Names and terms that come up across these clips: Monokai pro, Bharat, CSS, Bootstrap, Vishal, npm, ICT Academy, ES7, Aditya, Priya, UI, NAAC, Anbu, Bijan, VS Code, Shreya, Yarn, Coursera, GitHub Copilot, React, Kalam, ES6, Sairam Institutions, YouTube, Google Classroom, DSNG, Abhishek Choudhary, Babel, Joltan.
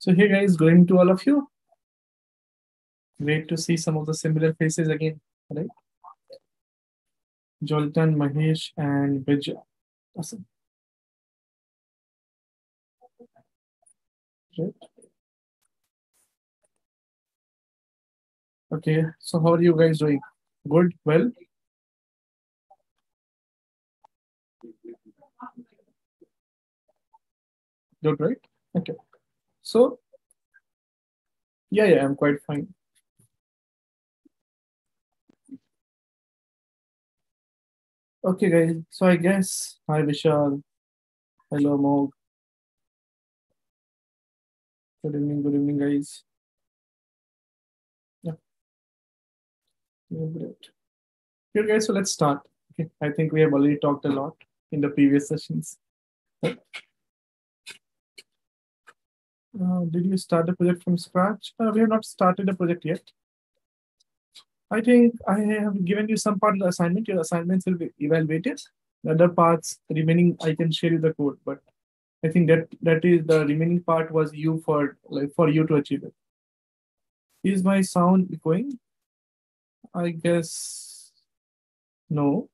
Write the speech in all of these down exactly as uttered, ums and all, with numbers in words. So here guys, going to all of you. Great to see some of the similar faces again, right? Joltan, Mahesh, and Bijan. Awesome. Right. Okay, so how are you guys doing? Good? Well? Good, right? Okay. So, yeah, yeah, I'm quite fine. Okay, guys. So I guess, hi, Vishal. Hello, Amol. Good evening, good evening, guys. Yeah. Great. Here, guys, so let's start. Okay. I think we have already talked a lot in the previous sessions. Uh, did you start the project from scratch? Uh, we have not started the project yet. I think I have given you some part of the assignment. Your assignments will be evaluated. The other parts remaining, I can share you the code, but I think that that is the remaining part was you for like for you to achieve it. Is my sound echoing? I guess no.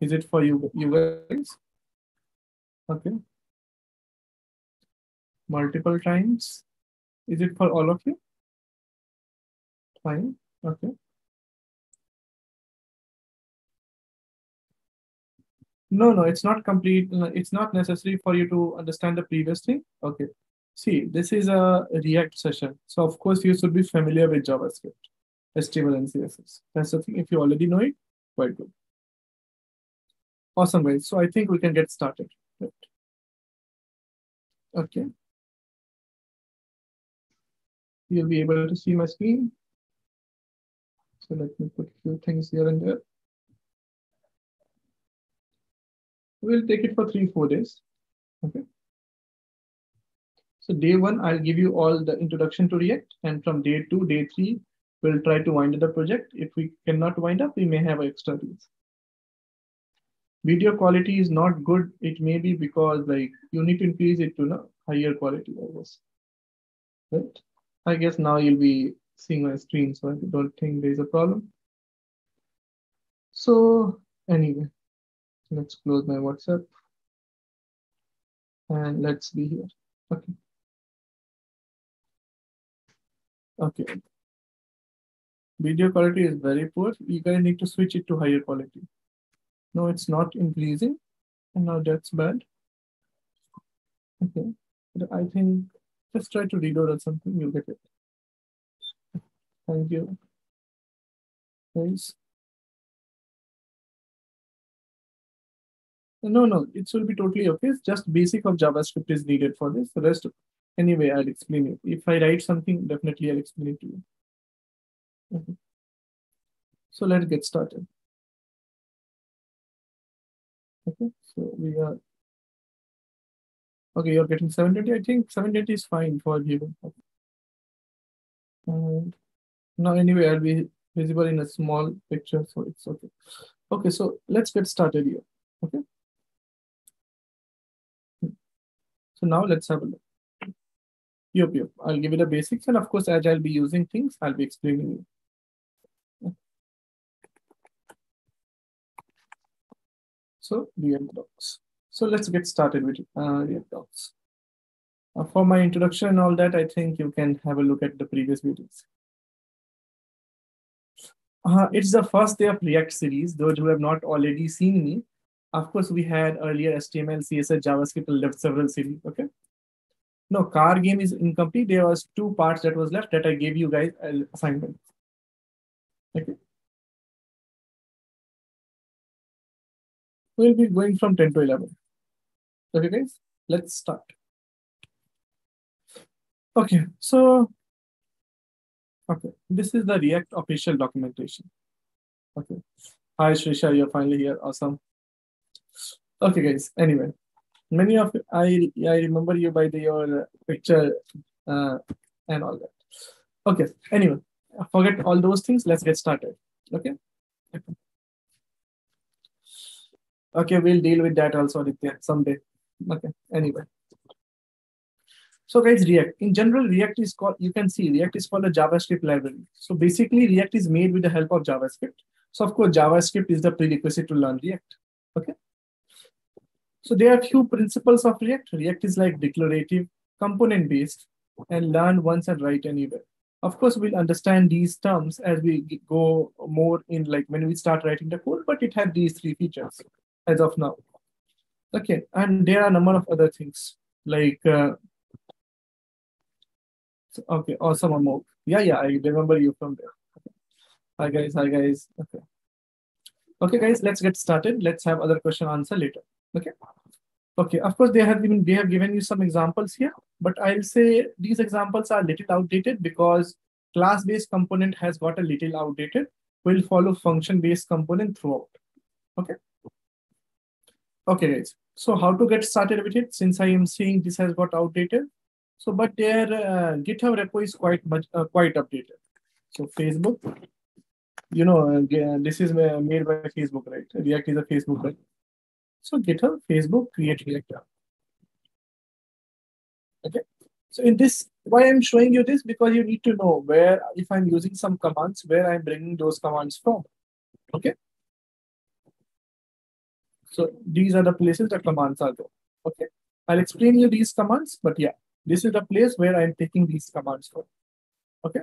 Is it for you you guys? Okay. Multiple times. Is it for all of you? Fine. Okay. No, no, it's not complete. It's not necessary for you to understand the previous thing. Okay. See, this is a React session. So of course you should be familiar with JavaScript, H T M L and C S S. That's the thing. If you already know it, quite good. Awesome, guys. So I think we can get started. Right. Okay. You'll be able to see my screen. So let me put a few things here and there. We'll take it for three, four days. Okay. So day one, I'll give you all the introduction to React. And from day two, day three, we'll try to wind up the project. If we cannot wind up, we may have extra days. Video quality is not good. It may be because like you need to increase it to higher quality, I guess. Right? I guess now you'll be seeing my screen, so I don't think there's a problem. So anyway. Let's close my WhatsApp and let's be here. Okay. Okay. Video quality is very poor. You guys need to switch it to higher quality. No, it's not increasing. And now that's bad. Okay. But I think just try to reload or something. You'll get it. Thank you. Guys. No, no, it will be totally okay. It's just basic of JavaScript is needed for this. The rest, anyway, I'll explain it. If I write something, definitely I'll explain it to you. Okay. So let's get started. Okay, so we are. Okay, you're getting seven twenty. I think seven twenty is fine for you. Okay. And now, anyway, I'll be visible in a small picture, so it's okay. Okay, so let's get started here. Okay. So now let's have a look. Yep, yep. I'll give you the basics, and of course, as I'll be using things, I'll be explaining you. So React docs. So let's get started with uh, React docs. Uh, for my introduction and all that, I think you can have a look at the previous videos. Uh, it's the first day of React series. Those who have not already seen me. Of course, we had earlier H T M L, C S S, JavaScript left several series. Okay. No, car game is incomplete. There was two parts that was left that I gave you guys assignment. Okay. We'll be going from ten to eleven. Okay, guys, let's start. Okay, so okay, this is the React official documentation. Okay. Hi, Shreya, you're finally here. Awesome. Okay, guys. Anyway, many of you, I I remember you by the, your picture uh, and all that. Okay. Anyway, forget all those things. Let's get started. Okay. Okay. Okay, we'll deal with that also, Aditya, someday. Okay. Anyway, So guys, React. In general, React is called, you can see React is called a JavaScript library. So basically React is made with the help of JavaScript. So of course, JavaScript is the prerequisite to learn React. Okay. So there are few principles of React. React is like declarative, component-based, and learn once and write anywhere. Of course, we'll understand these terms as we go more in, like when we start writing the code, but it has these three features as of now. Okay, and there are a number of other things like, uh, okay, awesome, Amol. Yeah, yeah, I remember you from there. Okay. Hi guys, hi guys, okay. Okay guys, let's get started. Let's have other question answer later, okay? Okay, of course, they have given, they have given you some examples here, but I'll say these examples are little outdated because class-based component has got a little outdated. We'll follow function-based component throughout, okay? Okay, guys, so how to get started with it, since I am seeing this has got outdated. So, but their uh, GitHub repo is quite much, uh, quite updated. So Facebook, you know, uh, this is made by Facebook, right? React is a Facebook, right? So GitHub, Facebook, create React. Okay. So in this, why I'm showing you this, because you need to know where, if I'm using some commands, where I'm bringing those commands from. Okay. So these are the places the commands are going. Okay. I'll explain you these commands, but yeah, this is the place where I'm taking these commands from. Okay.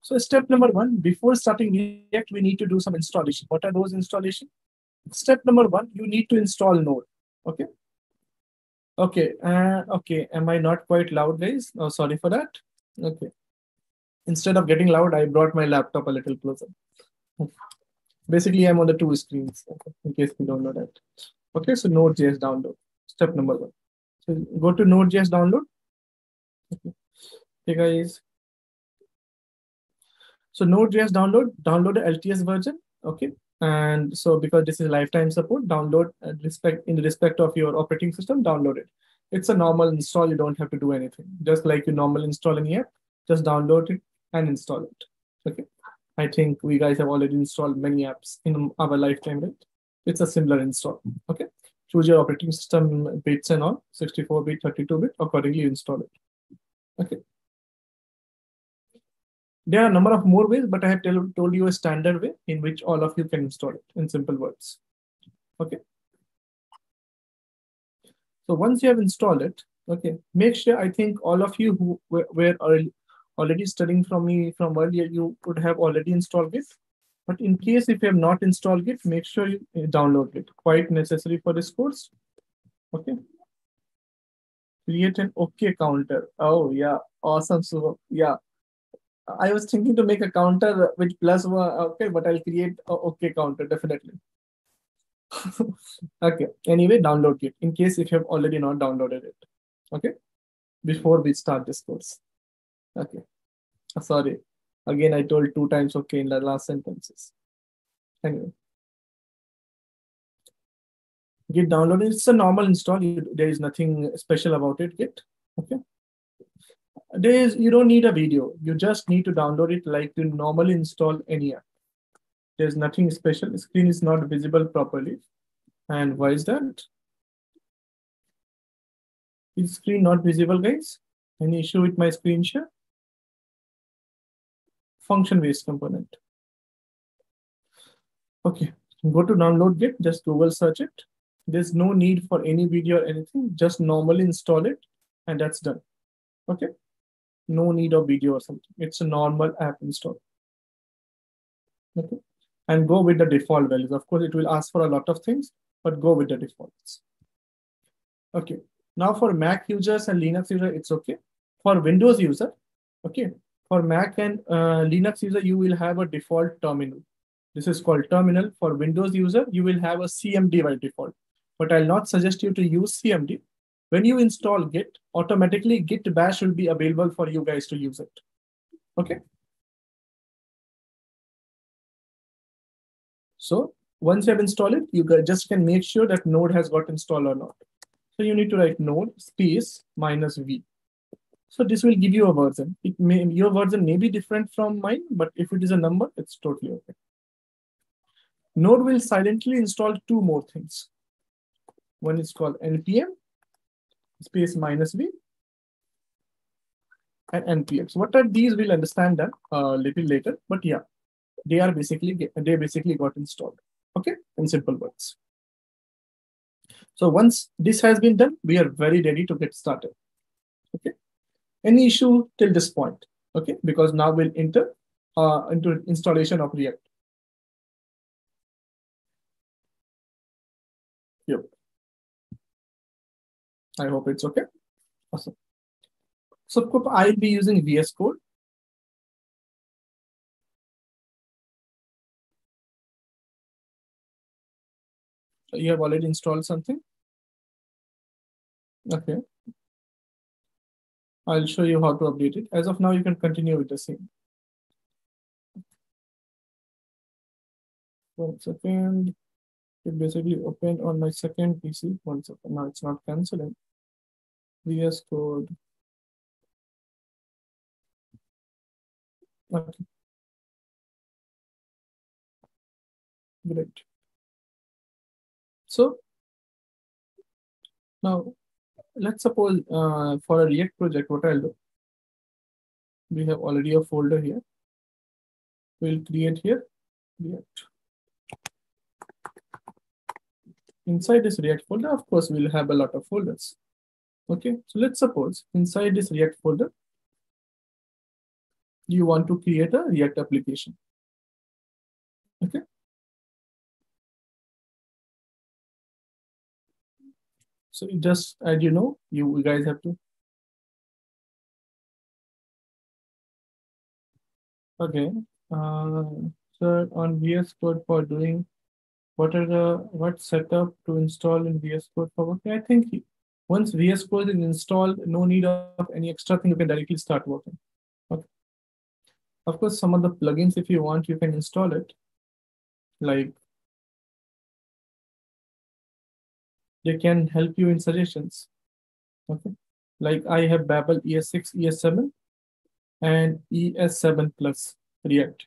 So step number one, before starting React, we need to do some installation. What are those installations? Step number one, you need to install Node. Okay. Okay. Uh, okay. Am I not quite loud, guys? Oh, sorry for that. Okay. Instead of getting loud, I brought my laptop a little closer. Okay. Basically, I'm on the two screens, okay, in case you don't know that. Okay. So Node.js download. Step number one. So go to Node.js download. Okay. Hey guys. So Node.js download, download the L T S version. Okay. And so because this is lifetime support, download and respect in respect of your operating system, download it. It's a normal install. You don't have to do anything. Just like you normal install in here, just download it and install it. Okay. I think we guys have already installed many apps in our lifetime, right? It's a similar install. Okay. Choose your operating system bits and all, sixty-four bit, thirty-two bit, accordingly install it. Okay. There are a number of more ways, but I have tell, told you a standard way in which all of you can install it in simple words. Okay. So once you have installed it, okay, make sure, I think all of you who were, were early, already studying from me from earlier, you could have already installed Git. But in case if you have not installed Git, make sure you download it. Quite necessary for this course. Okay. Create an OK counter. Oh yeah, awesome. So yeah. I was thinking to make a counter with plus one, okay, but I'll create a okay counter, definitely. Okay, anyway, download it in case if you have already not downloaded it, okay, before we start this course. Okay, sorry, again, I told two times okay in the last sentences. Anyway, Git download, it's a normal install, there is nothing special about it, Git, okay. There is, you don't need a video. You just need to download it like you normally install any app. There's nothing special. The screen is not visible properly. And why is that? Is screen not visible, guys? Any issue with my screen share? Function-based component. Okay, go to download Git, just Google search it. There's no need for any video or anything. Just normally install it and that's done. Okay. No need of video or something. It's a normal app install. Okay. And go with the default values. Of course, it will ask for a lot of things, but go with the defaults. Okay. Now for Mac users and Linux users, it's okay. For Windows user, okay. For Mac and uh, Linux user, you will have a default terminal. This is called terminal. For Windows user, you will have a C M D by default. But I'll not suggest you to use C M D. When you install Git, automatically Git bash will be available for you guys to use it. Okay. So once you have installed it, you just can make sure that Node has got installed or not. So you need to write Node space minus V. So this will give you a version. It may, your version may be different from mine, but if it is a number, it's totally okay. Node will silently install two more things. One is called N P M. space minus v and npx. What are these? We'll understand that a uh, little later, but yeah, they are basically, they basically got installed. Okay, in simple words. So once this has been done, we are very ready to get started. Okay, any issue till this point? Okay, because now we'll enter uh, into installation of React. Yep. I hope it's okay. Awesome. So I'll be using V S Code. You have already installed something. Okay. I'll show you how to update it. As of now, you can continue with the same. One second. It basically opened on my second P C. One second. Now it's not canceling. V S Code. Okay. Great. So now let's suppose uh, for a React project, what I'll do, we have already a folder here. We'll create here React. Inside this React folder, of course, we'll have a lot of folders. Okay, so let's suppose inside this React folder, you want to create a React application. Okay. So you just, as you know, you guys have to. Okay. Uh, so on V S Code for doing, what are the, what setup to install in V S Code for working? I think once V S Code is installed, no need of any extra thing, you can directly start working. Okay. Of course, some of the plugins, if you want, you can install it. Like, they can help you in suggestions. Okay, like I have Babel, E S six, E S seven, and E S seven plus React.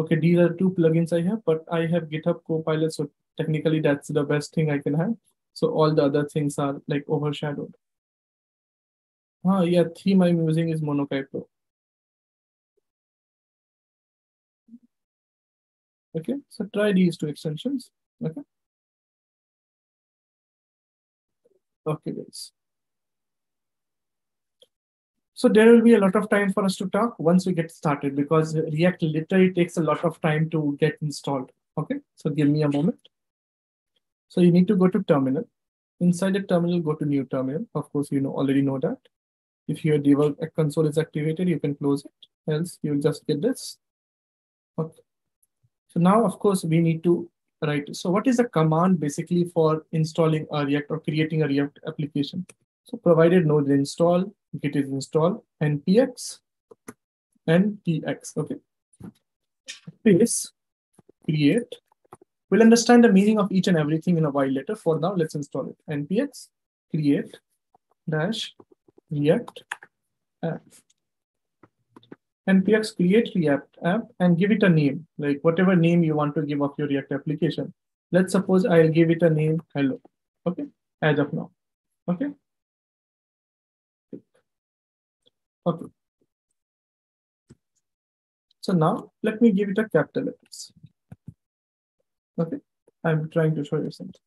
Okay, these are two plugins I have, but I have GitHub Copilot, so technically that's the best thing I can have. So all the other things are like overshadowed. Ah, yeah, theme I'm using is Monokai Pro. Okay, so try these two extensions. Okay. Okay, guys. So there will be a lot of time for us to talk once we get started, because React literally takes a lot of time to get installed. Okay, so give me a moment. So you need to go to terminal. Inside the terminal, go to new terminal. Of course, you know already know that. If your dev console is activated, you can close it. Else, you'll just get this. Okay. So now, of course, we need to. Right. So what is the command basically for installing a React or creating a React application? So provided node install, git is install, npx, npx. Okay. Space, create. We'll understand the meaning of each and everything in a while later. For now, let's install it. Npx, create, dash, React app. Npx create React app and give it a name, like whatever name you want to give of your React application. Let's suppose I'll give it a name, hello. Okay, as of now. Okay. Okay. So now let me give it a capital letters. Okay, I'm trying to show you something.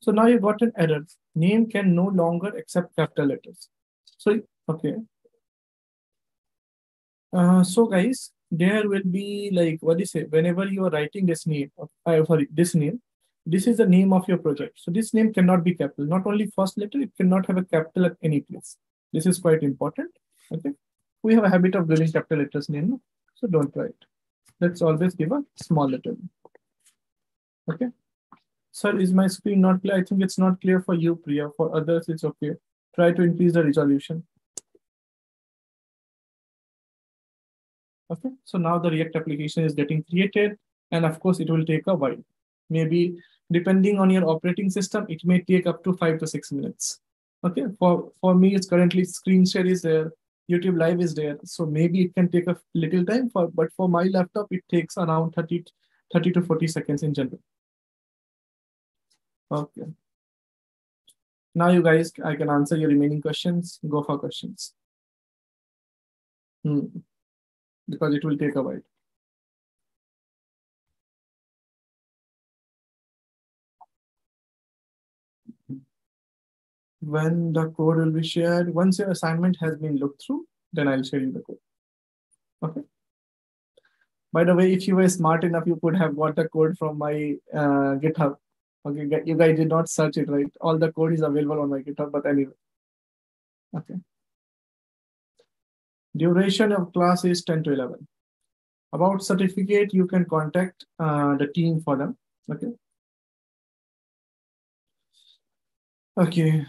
So now you've got an error. Name can no longer accept capital letters. So, okay. Uh, so guys, there will be like, what do you say? Whenever you are writing this name, uh, sorry, this name, this is the name of your project. So this name cannot be capital. Not only first letter, it cannot have a capital at any place. This is quite important. Okay. We have a habit of giving capital letters name. So don't try it. Let's always give a small letter. Okay. Sir, is my screen not clear? I think it's not clear for you, Priya. For others, it's okay. Try to increase the resolution. Okay, so now the React application is getting created, and of course it will take a while. Maybe depending on your operating system, it may take up to five to six minutes. Okay, for, for me, it's currently screen share is there, YouTube Live is there. So maybe it can take a little time, for, but for my laptop, it takes around thirty to forty seconds in general. Okay, Now you guys, I can answer your remaining questions. Go for questions. Hmm. Because it will take a while. When the code will be shared, once your assignment has been looked through, then I'll share you the code. Okay. By the way, if you were smart enough, you could have got the code from my uh, GitHub. Okay, you guys did not search it, right? All the code is available on my GitHub, but anyway. Okay. Duration of class is ten to eleven. About certificate, you can contact uh, the team for them. Okay. Okay.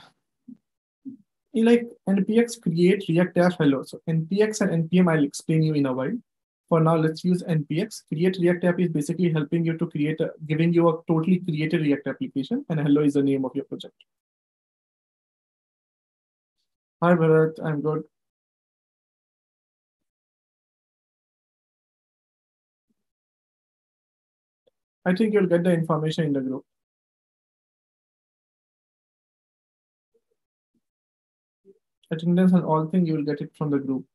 You like npx create react app hello. So npx and npm, I'll explain you in a while. For now, let's use npx. Create React app is basically helping you to create, a, giving you a totally created React application, and hello is the name of your project. Hi Bharat, I'm good. I think you'll get the information in the group. Attendance and all things, you will get it from the group.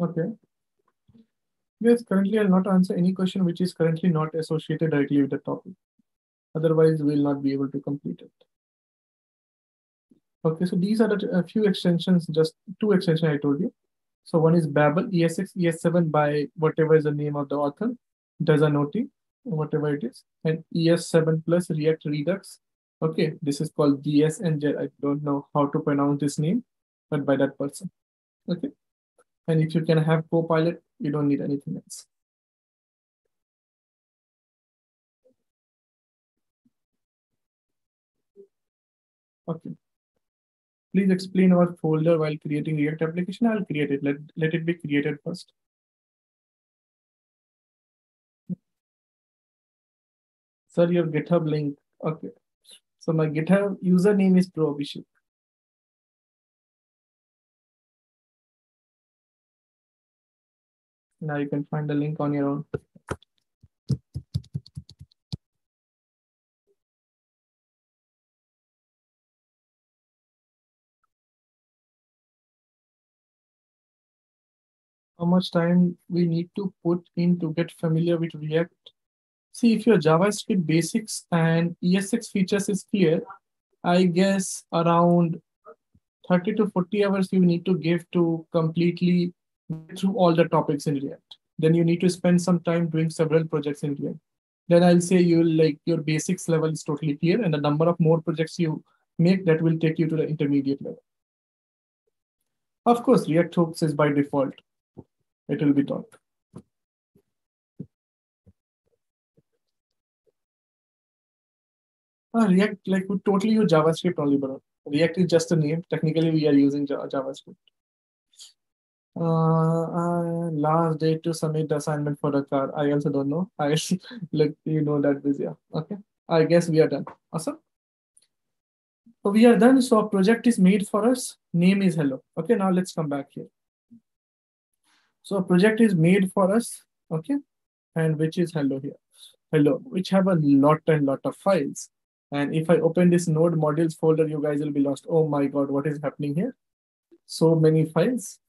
Okay. Okay. Yes, currently I'll not answer any question which is currently not associated directly with the topic. Otherwise, we'll not be able to complete it. Okay, so these are the, a few extensions, just two extensions I told you. So one is Babel, E S six, E S seven by whatever is the name of the author, Desanotti, whatever it is, and E S seven plus React Redux. Okay, this is called D S N G. I don't know how to pronounce this name, but by that person. Okay. And if you can have Copilot, you don't need anything else. Okay. Please explain our folder while creating React application. I'll create it. Let, let it be created first. Sir, your GitHub link. Okay. So my GitHub username is Pro Abhishek. Now you can find the link on your own. How much time we need to put in to get familiar with React? See, if your JavaScript basics and E S six features is clear, I guess around thirty to forty hours you need to give to completely through all the topics in React. Then you need to spend some time doing several projects in React. Then I'll say you'll like your basics level is totally clear, and the number of more projects you make that will take you to the intermediate level. Of course, React hooks is by default. It will be taught. Ah, React, like we totally use JavaScript only, but React is just a name. Technically, we are using JavaScript. Uh, uh, last day to submit the assignment for the car. I also don't know. I like you know that busy. Yeah. Okay. I guess we are done. Awesome. So we are done. So our project is made for us. Name is hello. Okay. Now let's come back here. So our project is made for us. Okay. And which is hello here. Hello, which have a lot and lot of files. And if I open this node modules folder, you guys will be lost. Oh my God, what is happening here? So many files.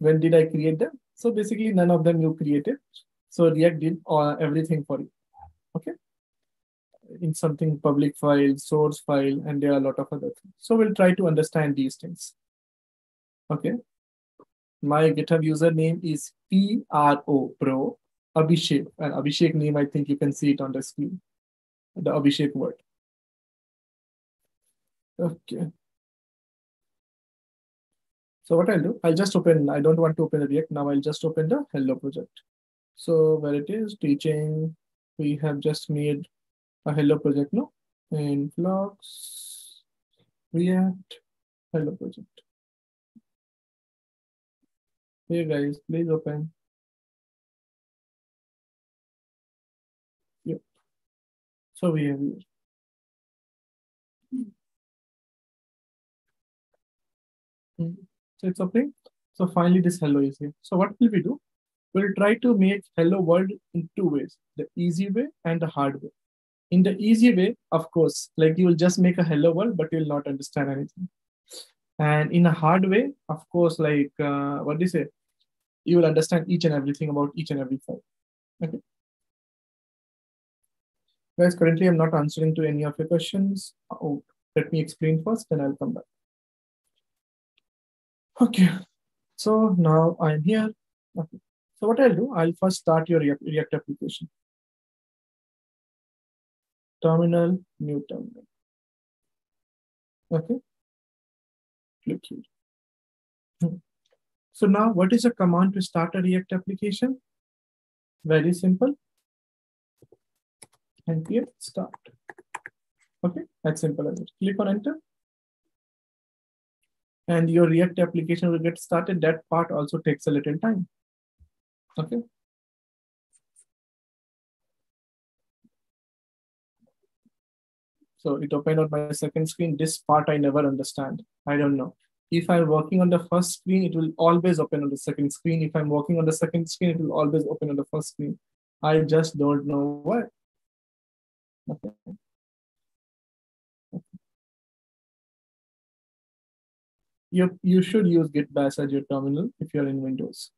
When did I create them? So basically none of them you created. So React did uh, everything for you, okay? In something public file, source file, and there are a lot of other things. So we'll try to understand these things, okay? My GitHub username is P R O pro Abhishek, and Abhishek name, I think you can see it on the screen, the Abhishek word. Okay. So what I'll do, I'll just open, I don't want to open the React. Now I'll just open the Hello project. So where it is teaching, we have just made a Hello project, no? In blocks, React, Hello project. Hey guys, please open. Yep. So we have here. Hmm. So it's opening. So finally this hello is here. So what will we do? We'll try to make hello world in two ways, the easy way and the hard way. In the easy way, of course, like you will just make a hello world, but you will not understand anything. And in a hard way, of course, like uh, what do you say? You will understand each and everything about each and every file. Okay. Guys, currently I'm not answering to any of your questions. Oh, let me explain first, then I'll come back. Okay, so now I'm here. Okay. So what I'll do, I'll first start your React application. Terminal, new terminal. Okay, click here. So now what is a command to start a React application? Very simple. Npm start. Okay, that's simple as it. Click on enter. And your React application will get started. That part also takes a little time. Okay. So it opened on my second screen. This part I never understand. I don't know. If I'm working on the first screen, it will always open on the second screen. If I'm working on the second screen, it will always open on the first screen. I just don't know why. Okay. Okay. You, you should use Git bash as your terminal if you're in Windows.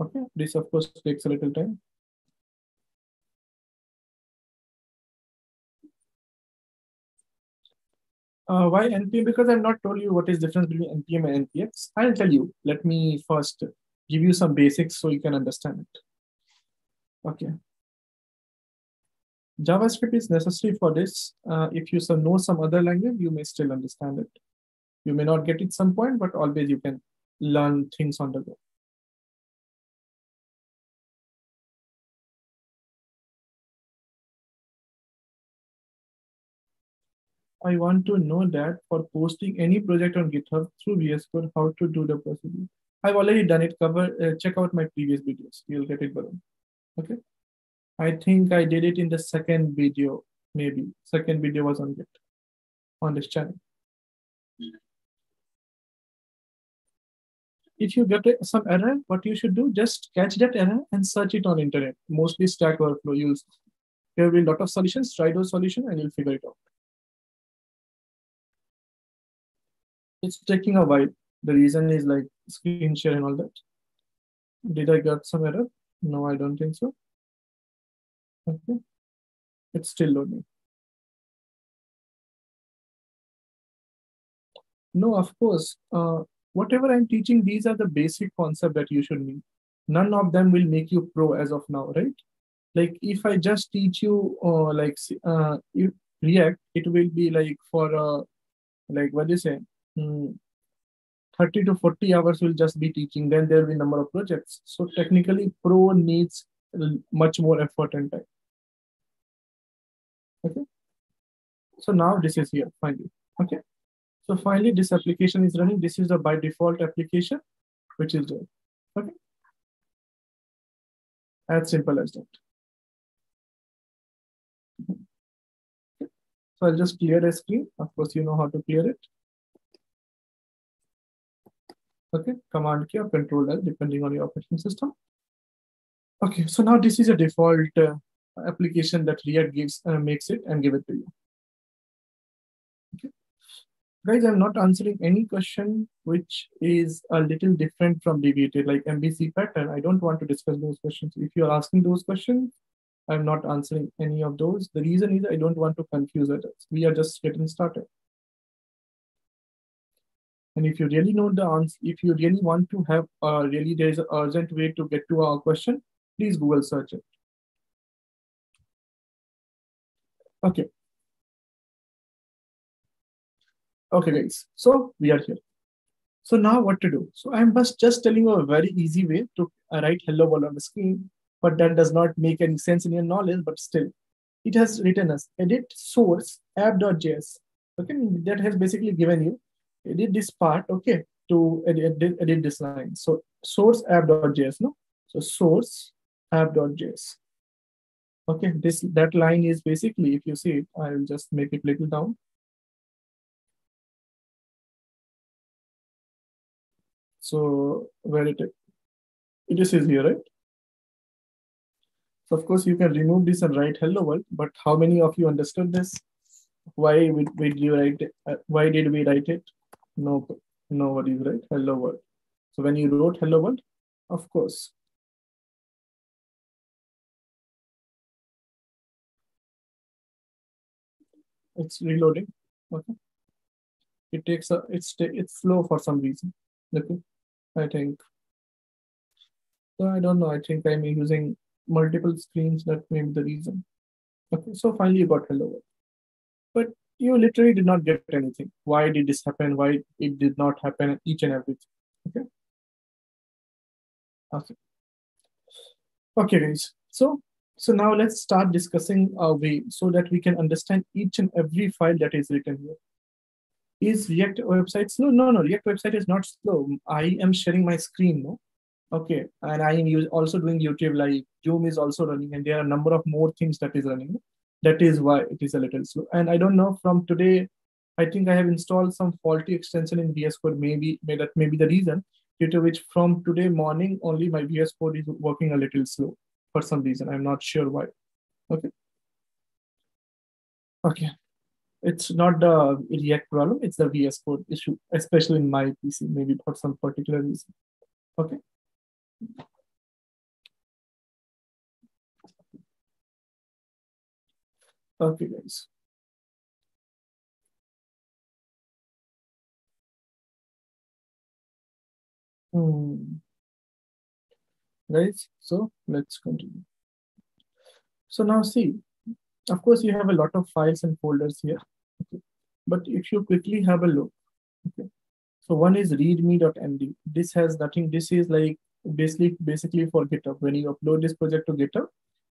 Okay, this of course takes a little time. Uh, why N P M? Because I've not told you what is the difference between N P M and N P X. I'll tell you. Let me first give you some basics so you can understand it. Okay. JavaScript is necessary for this. Uh, if you know some other language, you may still understand it. You may not get it at some point, but always you can learn things on the go. I want to know that for posting any project on GitHub through V S Code, how to do the procedure. I've already done it. Cover, uh, check out my previous videos. You'll get it better. Okay. I think I did it in the second video, maybe. Second video was on Git, on this channel. If you get some error, what you should do, just catch that error and search it on internet. Mostly Stack Overflow. You'll, there will be a lot of solutions. Try those solutions and you'll figure it out. It's taking a while. The reason is like screen share and all that. Did I get some error? No, I don't think so. Okay. It's still loading. No, of course, uh, whatever I'm teaching, these are the basic concepts that you should need. None of them will make you pro as of now, right? Like if I just teach you uh, like uh, if React, it will be like for uh, like what do you say? Hmm. thirty to forty hours will just be teaching, then there will be number of projects. So technically pro needs much more effort and time. Okay. So now this is here finally. Okay. So finally this application is running. This is the by default application, which is there. Okay. As simple as that. Okay. So I'll just clear the screen. Of course, you know how to clear it. Okay, command key or control L depending on your operating system. Okay, so now this is a default uh, application that React gives, uh, makes it and give it to you. Okay. Guys, I'm not answering any question which is a little different from deviated, like M B C pattern. I don't want to discuss those questions. If you're asking those questions, I'm not answering any of those. The reason is I don't want to confuse others. We are just getting started. And if you really know the answer, if you really want to have, uh, really there is an urgent way to get to our question, please Google search it. Okay. Okay, guys. So we are here. So now what to do? So I'm just, just telling you a very easy way to write hello world on the screen, but that does not make any sense in your knowledge, but still it has written as edit source app.js. Okay, that has basically given you edit this part, okay, to edit, edit this line. So source app.js, no? So source app.js. Okay, this that line is basically, if you see it, I'll just make it little down. So where it, it is here, right? So of course you can remove this and write hello world, but how many of you understood this? Why would, would you write it? Why did we write it? No, nobody, right? Hello world. So when you wrote hello world, of course. It's reloading, okay. It takes a, it's, it's slow for some reason, okay, I think. So I don't know, I think I'm using multiple screens, that may be the reason. Okay, so finally you got hello world. But you literally did not get anything. Why did this happen? Why it did not happen? Each and everything, okay? Okay, okay guys, so So now let's start discussing our way so that we can understand each and every file that is written here. Is React website slow? No, no, React website is not slow. I am sharing my screen, no? Okay, and I am also doing YouTube Live. Zoom is also running, and there are a number of more things that is running. That is why it is a little slow. And I don't know, from today, I think I have installed some faulty extension in V S Code. Maybe, maybe that may be the reason, due to which from today morning only my V S Code is working a little slow. For some reason, I'm not sure why. Okay. Okay. It's not the React problem, it's the V S Code issue, especially in my P C, maybe for some particular reason. Okay. Okay, guys. Hmm. Right, so let's continue. So now see, of course you have a lot of files and folders here, okay. But if you quickly have a look, okay. So one is readme.md. This has nothing, this is like basically, basically for GitHub. When you upload this project to GitHub,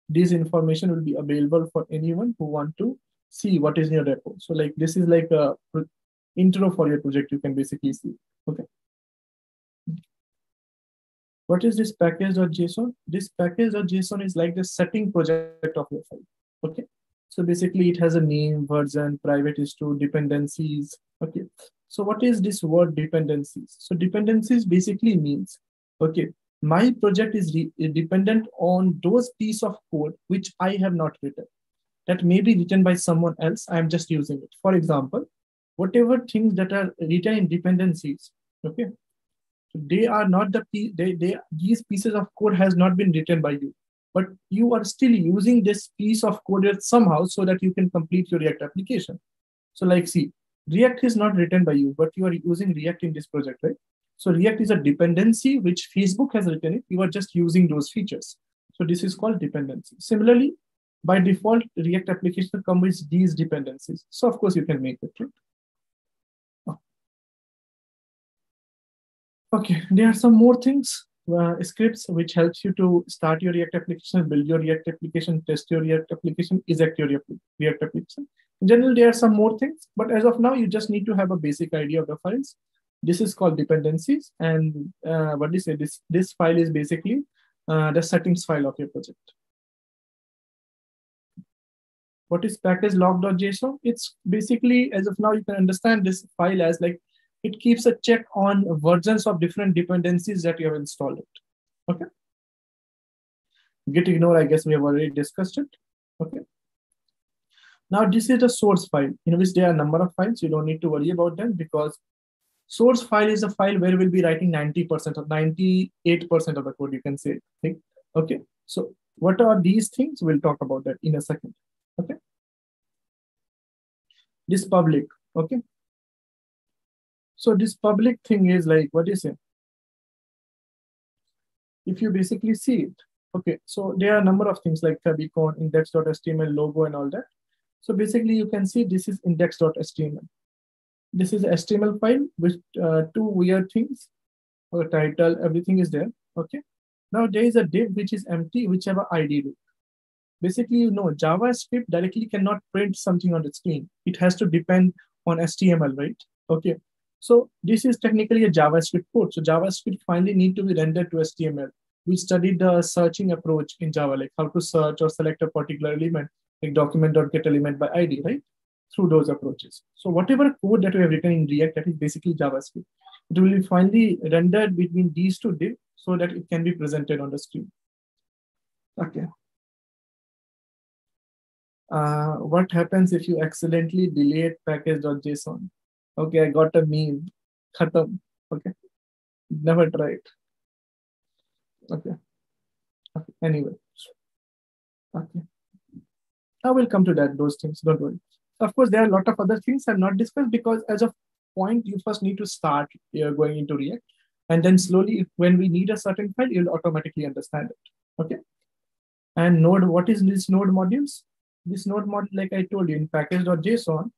this information will be available for anyone who want to see what is in your repo. So like this is like a intro for your project, you can basically see, okay. What is this package.json? This package.json is like the setting project of your file, okay? So basically it has a name, version, private is true, dependencies, okay? So what is this word dependencies? So dependencies basically means, okay, my project is dependent on those piece of code which I have not written. That may be written by someone else, I'm just using it. For example, whatever things that are written in dependencies, okay? They are not the they they these pieces of code has not been written by you, but you are still using this piece of code somehow so that you can complete your React application. So like see, React is not written by you, but you are using React in this project, right? So React is a dependency which Facebook has written it. You are just using those features. So this is called dependency. Similarly, by default, React application comes with these dependencies. So of course you can make it, right? Okay, there are some more things, uh, scripts, which helps you to start your React application, build your React application, test your React application, eject your React application. In general, there are some more things, but as of now, you just need to have a basic idea of the files. This is called dependencies. And uh, what do you say? This, this file is basically uh, the settings file of your project. What is package log.json? It's basically, as of now, you can understand this file as like, it keeps a check on versions of different dependencies that you have installed it, okay? Git ignore, I guess we have already discussed it, okay? Now this is the source file, in which there are a number of files, you don't need to worry about them because source file is a file where we'll be writing ninety percent or ninety-eight percent of the code, you can say, okay? So what are these things? We'll talk about that in a second, okay? This public, okay? So this public thing is like, what is it? If you basically see it, okay, so there are a number of things like favicon, index.html, logo and all that. So basically you can see this is index.html. This is H T M L file with uh, two weird things, or title, everything is there, okay. Now there is a div which is empty, whichever I D root. Basically, you know, JavaScript directly cannot print something on the screen. It has to depend on H T M L, right? Okay. So this is technically a JavaScript code. So JavaScript finally need to be rendered to H T M L. We studied the searching approach in Java, like how to search or select a particular element, like document.get element by I D, right? Through those approaches. So whatever code that we have written in React, that is basically JavaScript. it will be finally rendered between these two divs so that it can be presented on the screen. Okay. Uh, what happens if you accidentally delete package.json? Okay, I got a meme. Khatam. Okay. Never try it. Okay. Okay. Anyway. Okay. I will come to that, those things, don't worry. Of course, there are a lot of other things I've not discussed because as a point, you first need to start uh, going into React. And then slowly, when we need a certain file, you'll automatically understand it, okay? And Node, what is this Node modules? This Node module, like I told you, in package.json,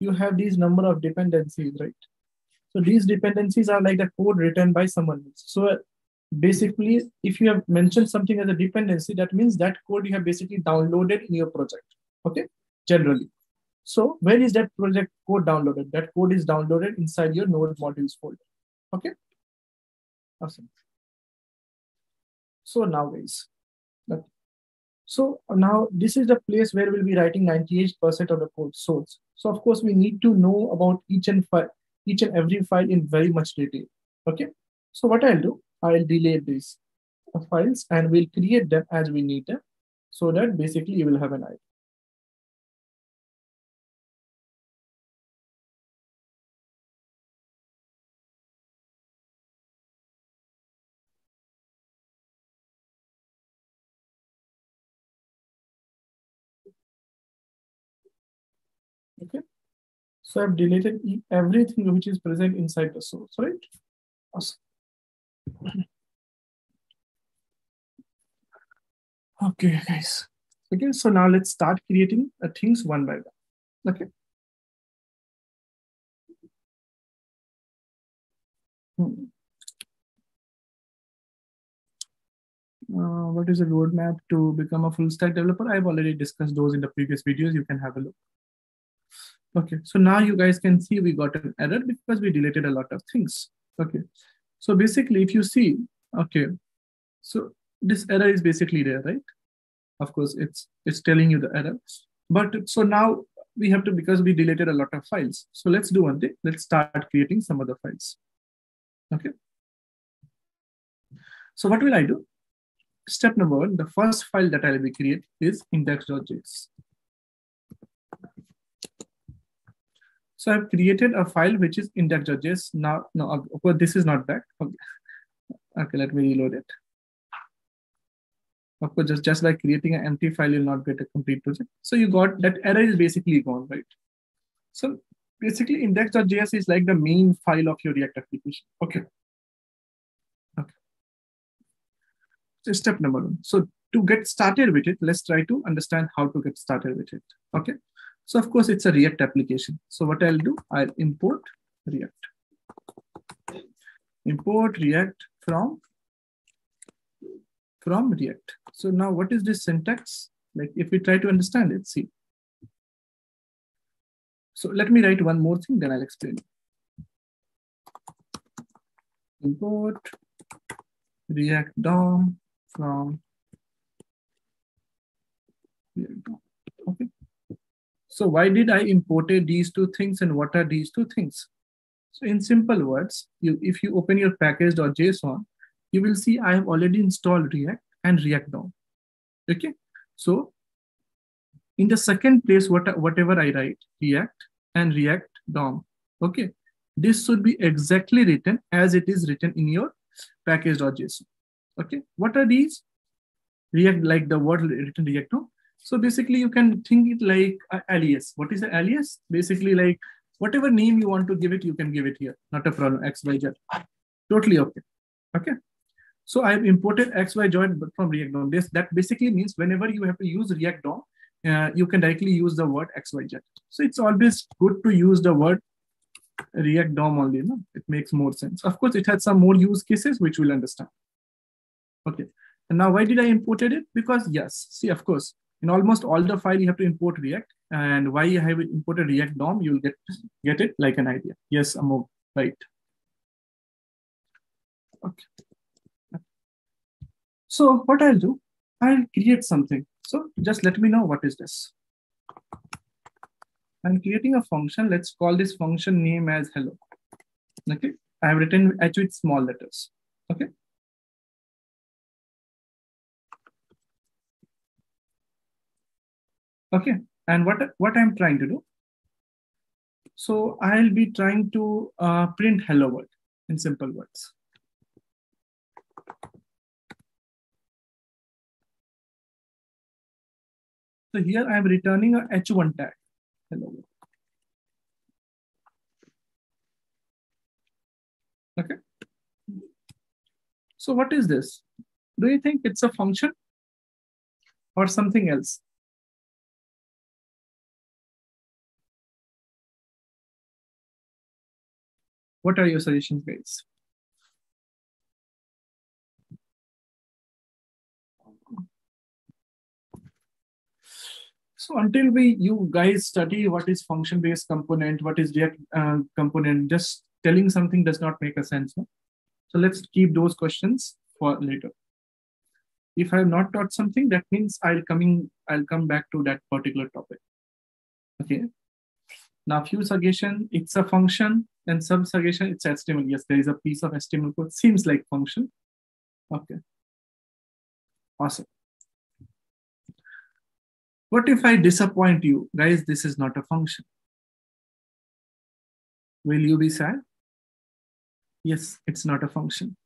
you have these number of dependencies, right? So these dependencies are like the code written by someone else. So basically, if you have mentioned something as a dependency, that means that code you have basically downloaded in your project, okay? Generally. So where is that project code downloaded? That code is downloaded inside your Node modules folder, okay? Awesome. So now guys, okay. So now this is the place where we'll be writing ninety-eight percent of the code source. So of course we need to know about each and file, each and every file in very much detail, okay? So what I'll do, I'll delete these files and we'll create them as we need them so that basically you will have an idea. Okay, so I've deleted everything which is present inside the source, right? Awesome. Okay, guys. Okay, so now let's start creating uh, things one by one. Okay. Hmm. Uh, what is a roadmap to become a full stack developer? I've already discussed those in the previous videos. You can have a look. Okay, so now you guys can see we got an error because we deleted a lot of things. Okay, so basically if you see, okay, so this error is basically there, right? Of course, it's it's telling you the error. But so now we have to, because we deleted a lot of files. So let's do one thing. Let's start creating some other files. Okay. So what will I do? Step number one, the first file that I will create is index.js. So I've created a file which is index.js. Now, no, of course, this is not back. Okay. Okay, let me reload it. Of course, just, just by creating an empty file, you'll not get a complete project. So you got that error is basically gone, right? So basically, index.js is like the main file of your React application. Okay. Okay. So step number one. So to get started with it, let's try to understand how to get started with it. Okay. So of course, it's a React application. So what I'll do, I'll import React. Import React from, from React. So now what is this syntax? Like if we try to understand it, see. So let me write one more thing, then I'll explain. Import React D O M from React D O M, okay. So why did I import these two things and what are these two things? So in simple words, you, if you open your package.json, you will see I have already installed React and React D O M, okay? So in the second place, what, whatever I write, React and React D O M, okay? This should be exactly written as it is written in your package.json, okay? What are these? React, like the word written React D O M. So basically you can think it like an alias. What is the alias? Basically like whatever name you want to give it, you can give it here. Not a problem, X, Y, Z. Totally okay, okay? So I've imported X, Y, Z from React D O M. This, that basically means whenever you have to use React D O M, uh, you can directly use the word X, Y, Z. So it's always good to use the word React D O M only, no? It makes more sense. Of course, it has some more use cases which we'll understand. Okay, and now why did I imported it? Because yes, see, of course, in almost all the file, you have to import React. And why I have imported React D O M, you'll get, get it like an idea. Yes, Amol, right. Okay. So what I'll do, I'll create something. So just let me know what is this. I'm creating a function. Let's call this function name as hello. Okay. I have written H with small letters. Okay. Okay. And what, what I'm trying to do. So I'll be trying to uh, print hello world in simple words. So here I am returning a H one tag. Hello world. Okay. So what is this? Do you think it's a function or something else? What are your suggestions, guys? So until we, you guys study what is function-based component, what is React uh, component, just telling something does not make a sense. No? So let's keep those questions for later. If I have not taught something, that means I'll coming, I'll come back to that particular topic. Okay. Now, few suggestion, it's a function, and some suggestion, it's H T M L. Yes, there is a piece of H T M L code, seems like function. Okay. Awesome. What if I disappoint you? Guys, this is not a function. Will you be sad? Yes, it's not a function.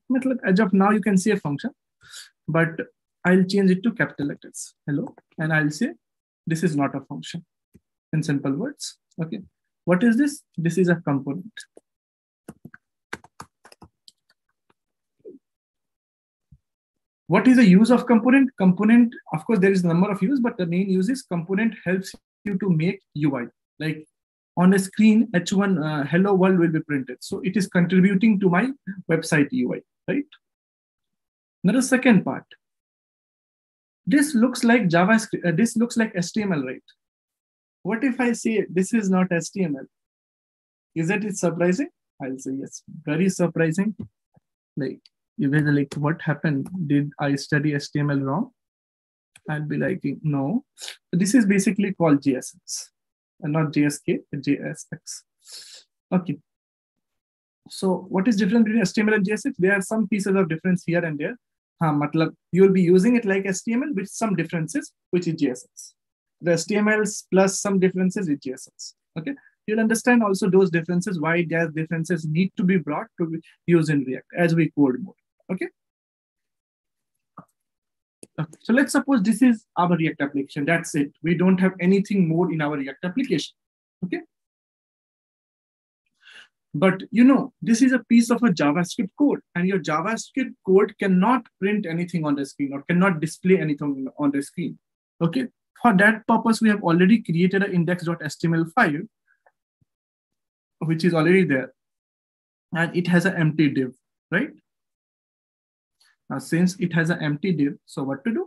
As of now, you can see a function, but I'll change it to capital letters. Hello. And I'll say, this is not a function in simple words. Okay. What is this? This is a component. What is the use of component? Component, of course, there is a number of use, but the main use is component helps you to make U I. Like on a screen, H one uh, hello world will be printed. So it is contributing to my website U I, right? Now the second part. This looks like JavaScript. Uh, this looks like H T M L, right? What if I say this is not H T M L? Is that it surprising? I'll say yes, very surprising. Like, you will be like, what happened? Did I study H T M L wrong? I'll be like, no. This is basically called J S X, and not J S K, J S X. Okay. So what is different between H T M L and J S X? There are some pieces of difference here and there. You'll be using it like H T M L with some differences, which is J S X. The H T M Ls plus some differences with J S X. Okay. You'll understand also those differences, why those differences need to be brought to be used in React as we code more. Okay. Okay. So let's suppose this is our React application. That's it. We don't have anything more in our React application. Okay. But you know, this is a piece of a JavaScript code, and your JavaScript code cannot print anything on the screen or cannot display anything on the screen. Okay. For that purpose, we have already created an index.html file, which is already there, and it has an empty div, right? Now, since it has an empty div, so what to do?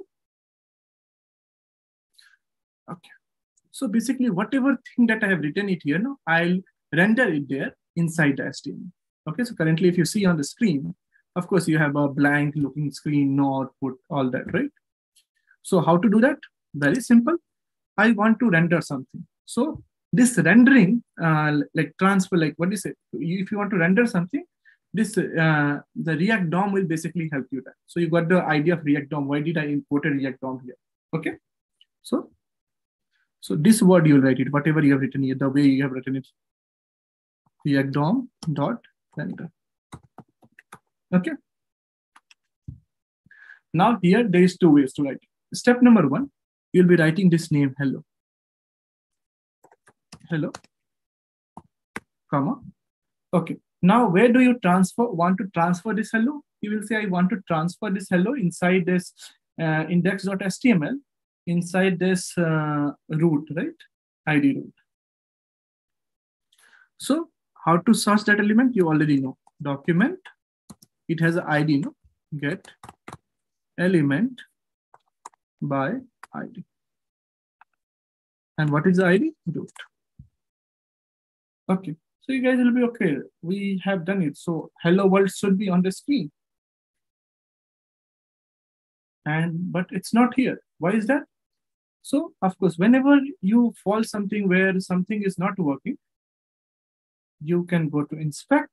Okay. So basically, whatever thing that I have written it here, no, I'll render it there inside the H T M L. Okay. So currently, if you see on the screen, of course, you have a blank looking screen, no output, all that, right? So how to do that? Very simple. I want to render something. So this rendering, uh, like transfer, like what is it? If you want to render something, this uh, the React D O M will basically help you that. So you got the idea of React D O M. Why did I import a React D O M here? Okay. So, so this word you'll write it, whatever you have written here, the way you have written it, React D O M dot render. Okay. Now here there is two ways to write it. Step number one. You'll be writing this name, hello. Hello, comma. Okay, now where do you transfer, want to transfer this hello? You will say, I want to transfer this hello inside this uh, index.html, inside this uh, root, right? I D root. So how to search that element? You already know, document. It has an I D, no? Get element by I D. And what is the I D? Root. Okay. So you guys will be okay. We have done it. So hello world should be on the screen. And but it's not here. Why is that? So of course, whenever you fall something where something is not working, you can go to inspect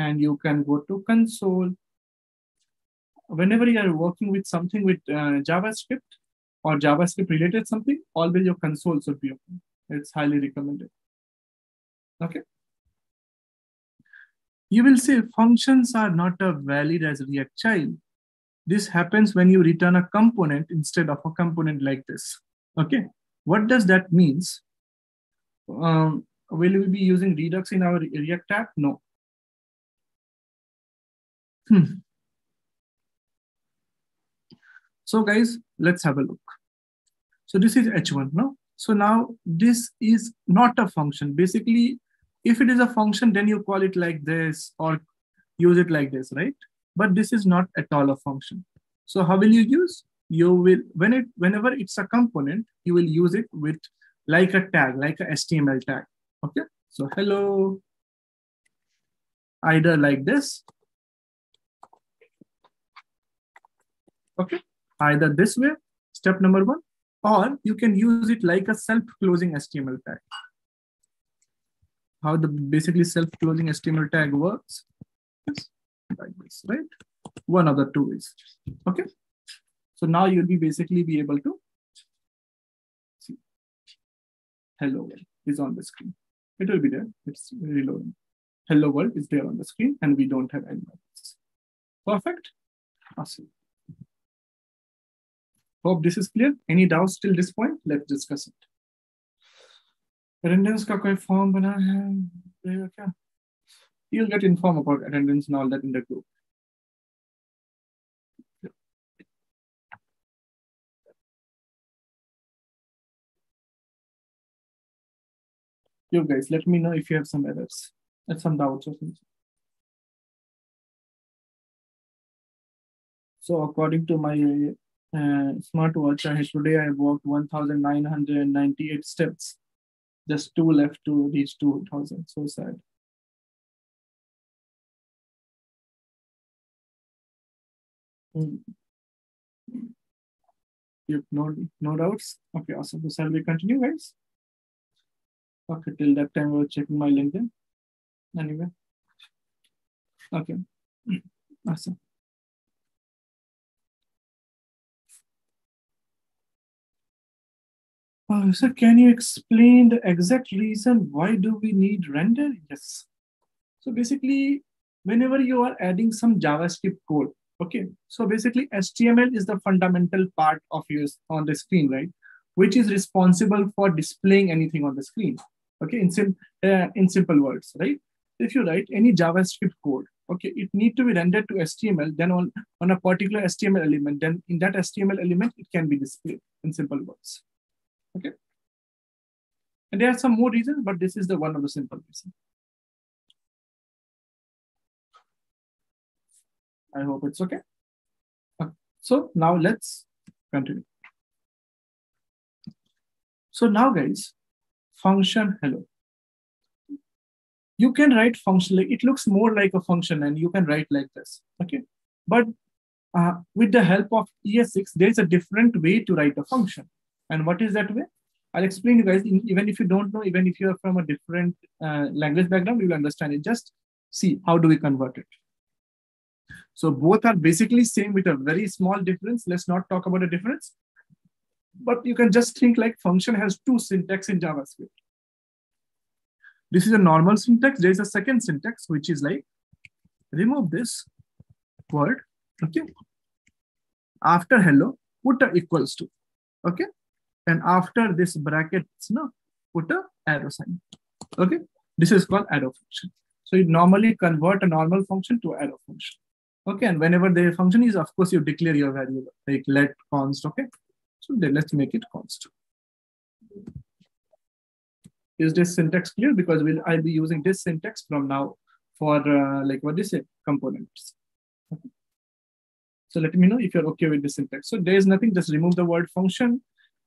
and you can go to console. Whenever you are working with something with uh, JavaScript or JavaScript related something, always your console should be open. It's highly recommended. Okay. You will see functions are not a valid as React child. This happens when you return a component instead of a component like this. Okay, what does that mean? Um, will we be using Redux in our React app? No. Hmm. So guys, let's have a look. So this is H one now. So now this is not a function. Basically, if it is a function, then you call it like this or use it like this, right? But this is not at all a function. So how will you use? You will, when it, whenever it's a component, you will use it with like a tag, like a H T M L tag. Okay, so hello, either like this. Okay, either this way, step number one, or you can use it like a self-closing H T M L tag. How the basically self-closing H T M L tag works is like this, right? One of the two ways. Okay. So now you'll be basically be able to see. Hello world is on the screen. It will be there. It's reloading. Hello world is there on the screen, and we don't have any buttons. Perfect. Awesome. Hope this is clear. Any doubts till this point? Let's discuss it. Attendance ka koi form bana hai. You'll get informed about attendance and all that in the group. You guys, let me know if you have some errors and some doubts or something. So according to my uh, smartwatch, I today I walked one thousand nine hundred ninety-eight steps. Just two left to reach two thousand. So sad. Mm. Yep, no, no doubts. Okay, awesome. So shall we continue, guys? Okay, till that time, we'll check my LinkedIn. Anyway. Okay. Awesome. Uh, so can you explain the exact reason why do we need render? Yes. So basically, whenever you are adding some JavaScript code, okay. So basically, H T M L is the fundamental part of yours on the screen, right? Which is responsible for displaying anything on the screen, okay? In sim uh, in simple words, right? If you write any JavaScript code, okay, it need to be rendered to H T M L. Then on on a particular H T M L element, then in that H T M L element, it can be displayed in simple words. Okay, and there are some more reasons, but this is the one of the simple reasons. I hope it's okay. Okay. So now let's continue. So now, guys, function hello. You can write function. It looks more like a function, and you can write like this. Okay, but uh, with the help of E S six, there is a different way to write a function. And what is that way? I'll explain you guys, even if you don't know, even if you're from a different uh, language background, you'll understand it. Just see how do we convert it. So both are basically same with a very small difference. Let's not talk about a difference, but you can just think like function has two syntax in JavaScript. This is a normal syntax. There's a second syntax, which is like remove this word, okay? After hello, put a equals to, okay? And after this brackets, no, put a arrow sign. Okay, this is called arrow function. So you normally convert a normal function to arrow function. Okay, and whenever the function is, of course, you declare your variable like let const. Okay, so then let's make it const. Is this syntax clear? Because we'll I'll be using this syntax from now for uh, like what is it components. Okay. So let me know if you're okay with this syntax. So there is nothing. Just remove the word function.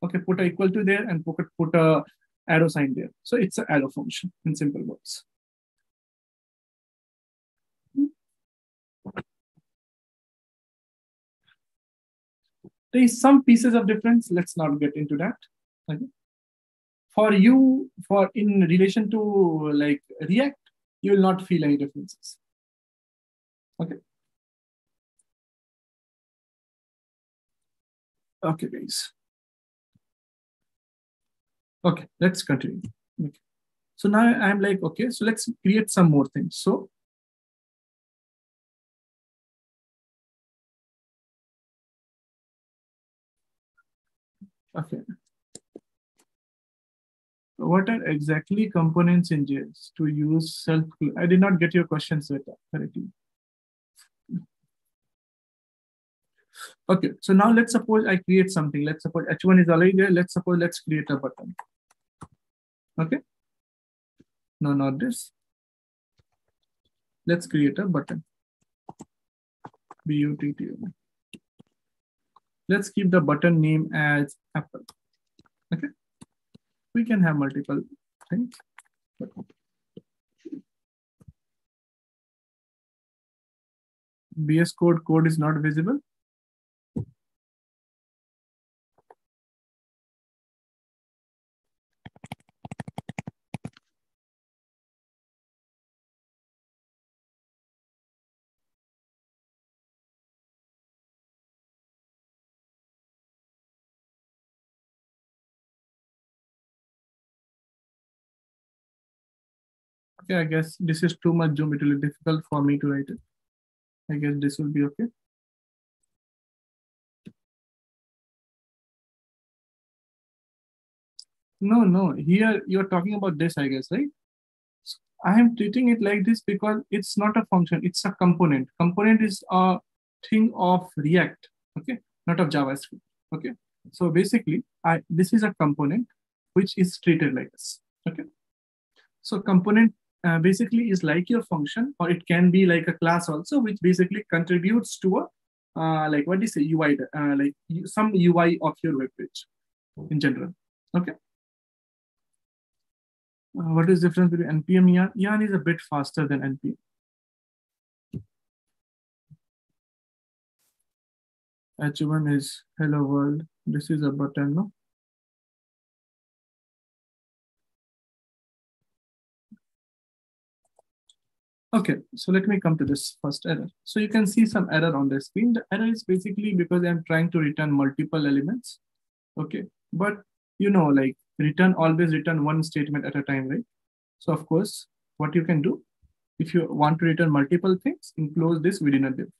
Okay, put a equal to there and put, put a arrow sign there. So it's an arrow function in simple words. There is some pieces of difference. Let's not get into that. Okay. For you, for in relation to like React, you will not feel any differences. Okay. Okay, guys. Okay, let's continue. Okay. So now I'm like, okay, so let's create some more things. So okay. What are exactly components in J S to use self? I did not get your questions correctly. Okay, so now let's suppose I create something. Let's suppose H one is already there. Let's suppose let's create a button. Okay. No, not this. Let's create a button. B U T T O N. Let's keep the button name as Apple. Okay. We can have multiple things. But V S Code code is not visible. Okay, I guess this is too much Zoom. It will be difficult for me to write it. I guess this will be okay. No, no, here you're talking about this, I guess, right? So I am treating it like this because it's not a function, it's a component. Component is a thing of React, okay? Not of JavaScript, okay? So basically, I this is a component which is treated like this, okay? So component Uh, basically is like your function, or it can be like a class also, which basically contributes to a uh, like what do you say U I, uh, like some U I of your web page in general. Okay. Uh, what is the difference between N P M Yarn? Yarn is a bit faster than N P M. H one is hello world. This is a button, no? Okay, so let me come to this first error. So you can see some error on the screen. The error is basically because I'm trying to return multiple elements. Okay, but you know, like return, always return one statement at a time, right? So of course, what you can do, if you want to return multiple things, enclose this within a div.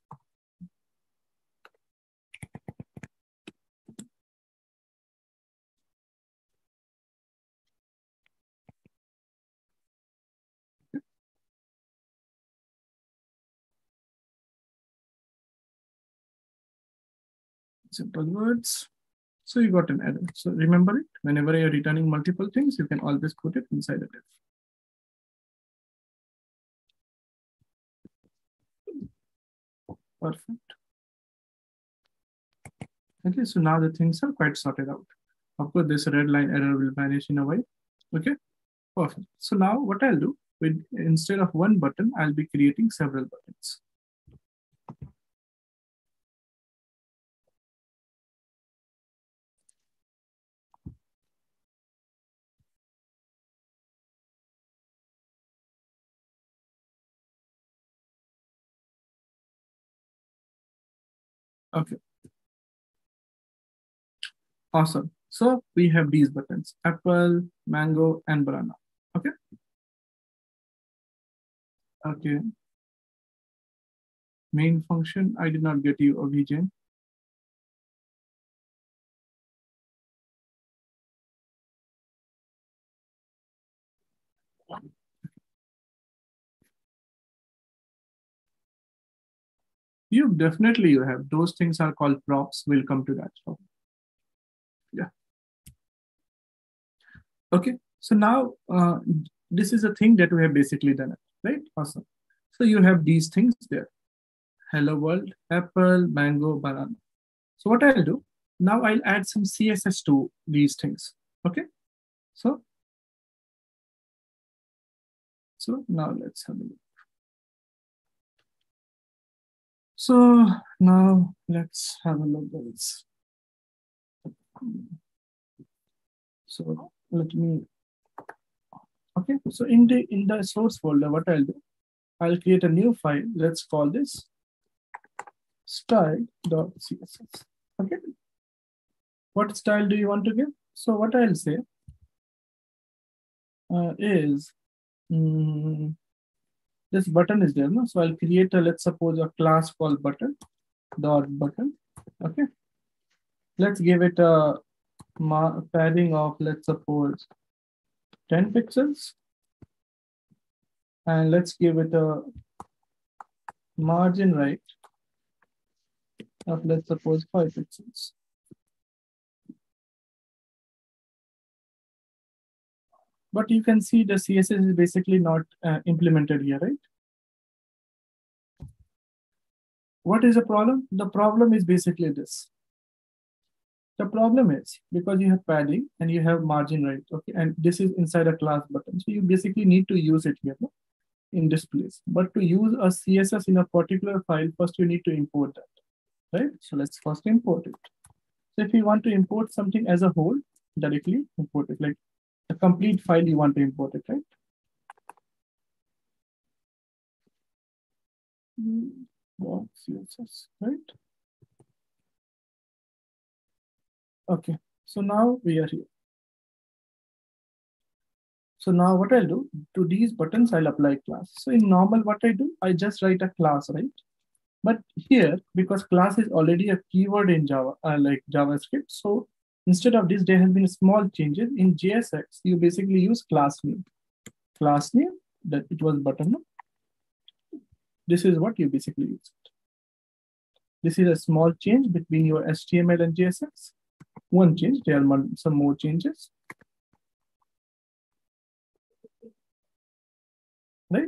Simple words. So you got an error. So remember it. Whenever you're returning multiple things, you can always put it inside a div. Perfect. Okay, so now the things are quite sorted out. Of course, this red line error will vanish in a while. Okay, perfect. So now what I'll do, with instead of one button, I'll be creating several buttons. Okay. Awesome. So we have these buttons, apple, mango, and banana. Okay. Okay. Main function. I did not get you, Abhijay. You definitely you have those things are called props. We'll come to that. So, yeah. Okay. So now uh, this is a thing that we have basically done, right? Awesome. So you have these things there. Hello world, apple, mango, banana. So what I'll do now, I'll add some C S S to these things. Okay. So so now let's have a look. So now let's have a look at this. So let me, okay. So in the in the source folder, what I'll do, I'll create a new file. Let's call this style.css. Okay. What style do you want to give? So what I'll say uh, is um, this button is there, no? So I'll create a, let's suppose, a class called button dot button. Okay. Let's give it a padding of, let's suppose, ten pixels. And let's give it a margin right of, let's suppose, five pixels. But you can see the C S S is basically not uh, implemented here, right? What is the problem? The problem is basically this. The problem is because you have padding and you have margin right, okay, and this is inside a class button. So you basically need to use it here, no? In this place. But to use a C S S in a particular file, first you need to import that, right? So let's first import it. So if you want to import something as a whole, directly import it, like a complete file you want to import it, right? C S S, right? Okay, so now we are here. So now what I'll do, to these buttons, I'll apply class. So in normal, what I do, I just write a class, right? But here, because class is already a keyword in Java, uh, like JavaScript. So instead of this, there has been small changes. In J S X, you basically use class name. Class name, that it was button. This is what you basically use. This is a small change between your H T M L and J S X. One change, there are some more changes. Right?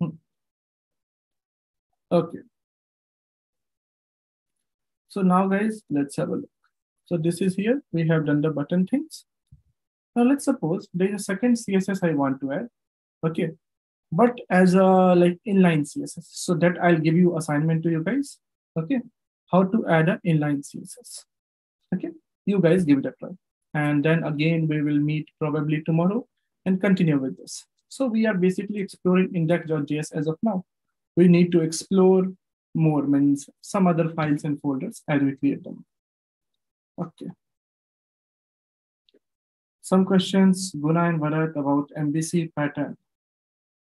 Hmm. Okay. So now guys, let's have a look. So this is here, we have done the button things. Now let's suppose there is a second C S S I want to add. Okay. But as a like inline C S S, so that I'll give you assignment to you guys. Okay. How to add an inline C S S. Okay, you guys give it a try. And then again, we will meet probably tomorrow and continue with this. So we are basically exploring index dot J S as of now. We need to explore more, means some other files and folders as we create them. Okay. Some questions, Guna and Bharat, about M B C pattern.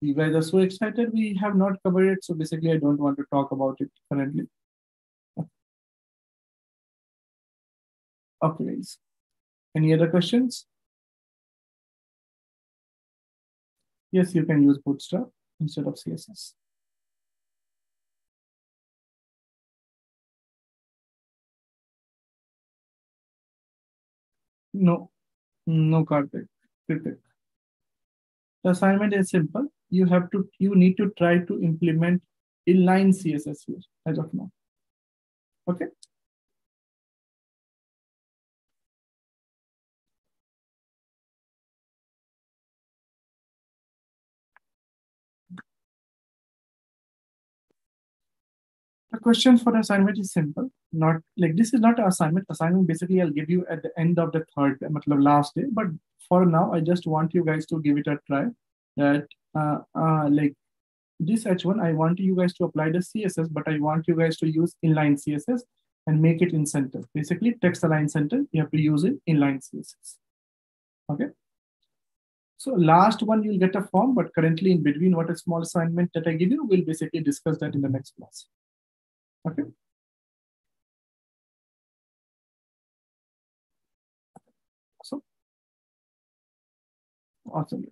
You guys are so excited, we have not covered it. So basically I don't want to talk about it currently. Okay, guys. Any other questions? Yes, you can use Bootstrap instead of C S S. No, no Karthik. The assignment is simple. You have to, you need to try to implement inline C S S here as of now. Okay. The question for assignment is simple. Not like this is not an assignment. Assignment basically I'll give you at the end of the third, matlab last day. But for now, I just want you guys to give it a try. That uh, uh, like this H one, I want you guys to apply the C S S, but I want you guys to use inline C S S and make it in sentence. Basically, text align sentence. You have to use it inline C S S. Okay. So last one, you'll get a form, but currently in between, what a small assignment that I give you, we'll basically discuss that in the next class. Okay. So, awesome.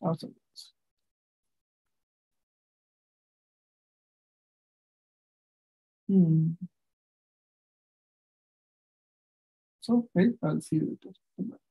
Awesome. Hmm. So, hey, I'll see you later.